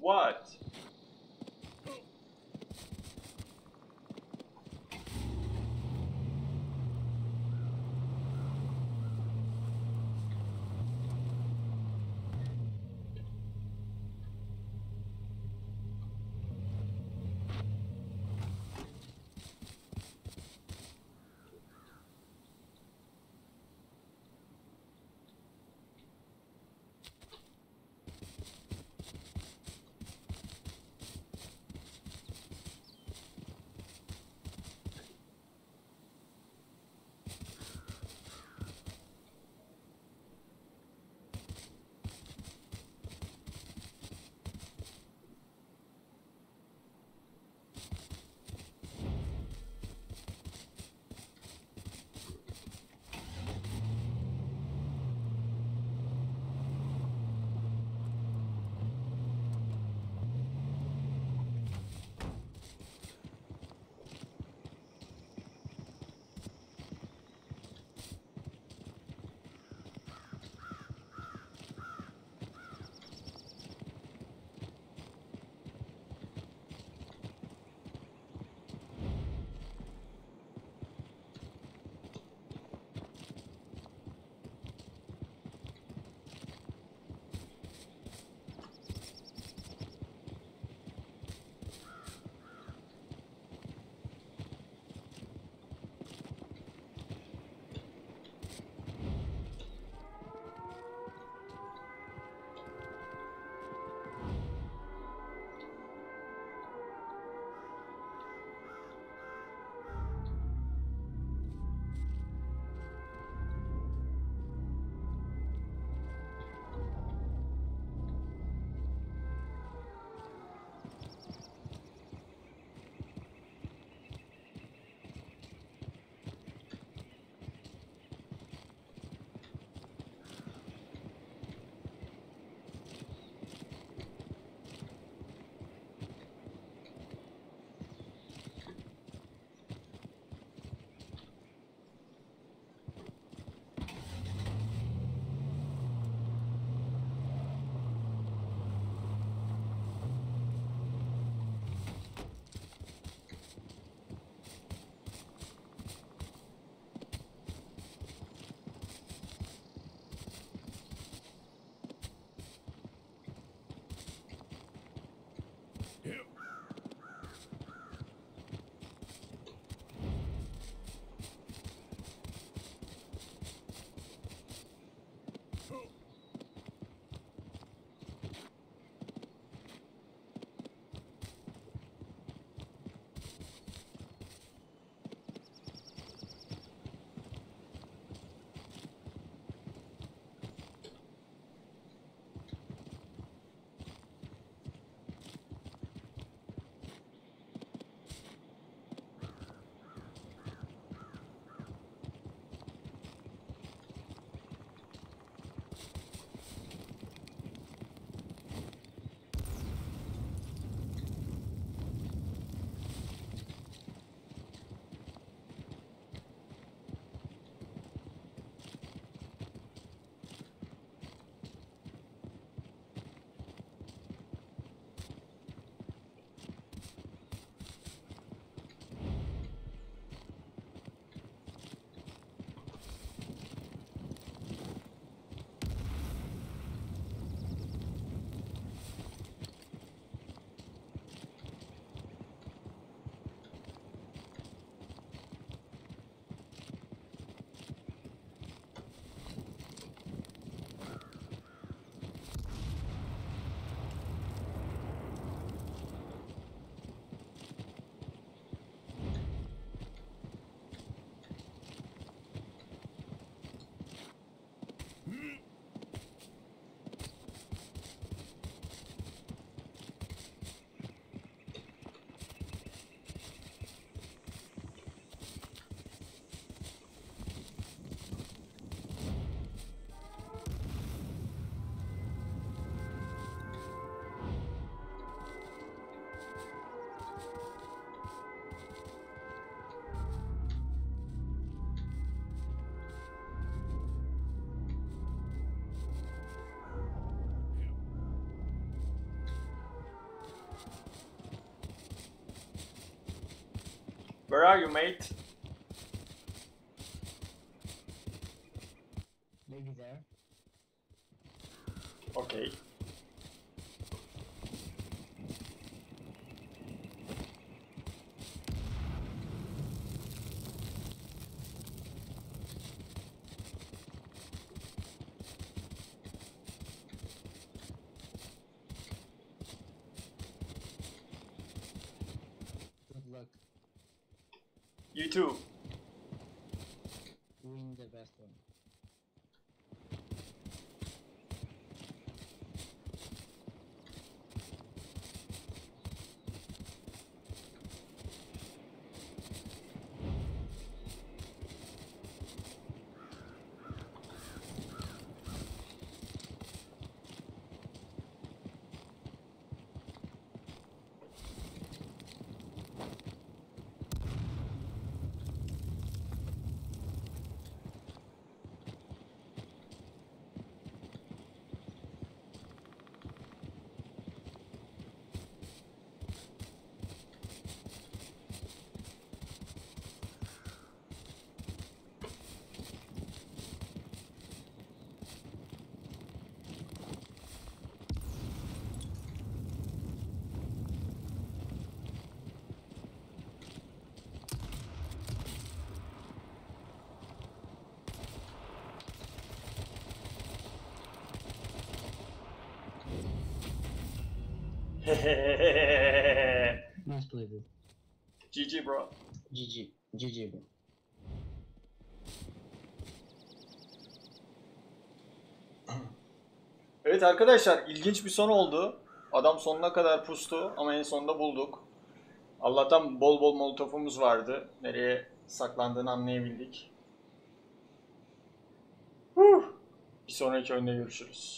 What? Where are you, mate? Maybe there. Okay. You too. Win the best one. Nice play, bro. GG, bro. GG. GG, bro. Evet arkadaşlar, ilginç bir son oldu. Adam sonuna kadar pustu ama en sonunda bulduk. Allah'tan bol bol molotofumuz vardı. Nereye saklandığını anlayabildik. Bir sonraki oyunda görüşürüz.